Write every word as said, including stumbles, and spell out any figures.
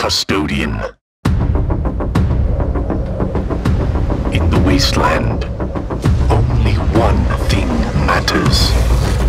custodian. In the wasteland, only one thing matters.